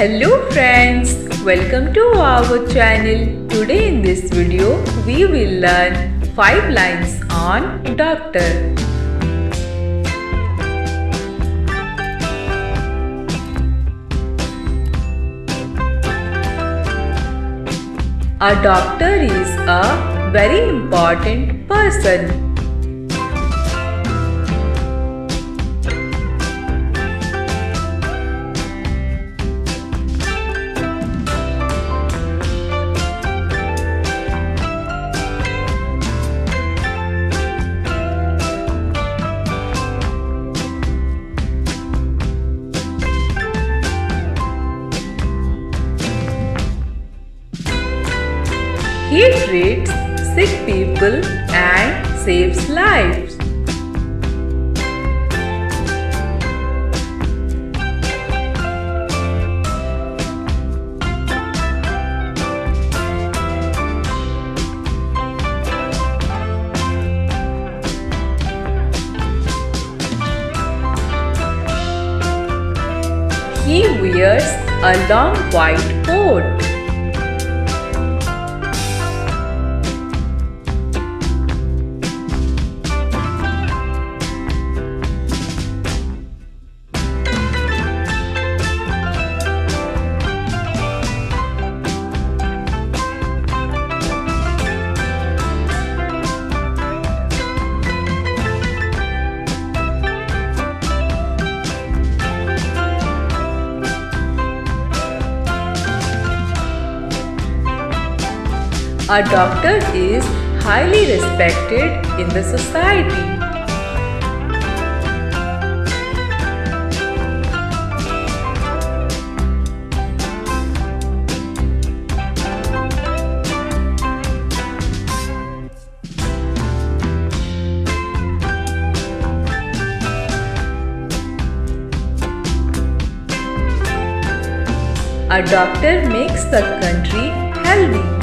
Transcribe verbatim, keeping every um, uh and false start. Hello friends, welcome to our channel. Today in this video we will learn five lines on doctor. A doctor is a very important person. He treats sick people and saves lives. He wears a long white coat. A doctor is highly respected in the society. A doctor makes the country healthy.